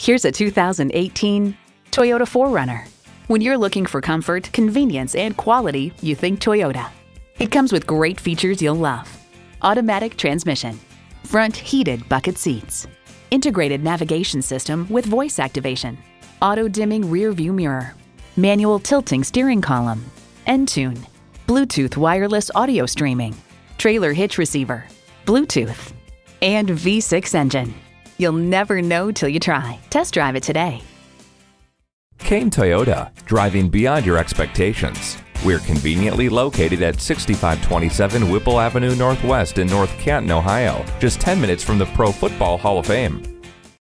Here's a 2018 Toyota 4Runner. When you're looking for comfort, convenience, and quality, you think Toyota. It comes with great features you'll love. Automatic transmission, front heated bucket seats, integrated navigation system with voice activation, auto-dimming rear view mirror, manual tilting steering column, Entune, Bluetooth wireless audio streaming, trailer hitch receiver, Bluetooth, and V6 engine. You'll never know till you try. Test drive it today. Cain Toyota, driving beyond your expectations. We're conveniently located at 6527 Whipple Avenue Northwest in North Canton, Ohio, just 10 minutes from the Pro Football Hall of Fame.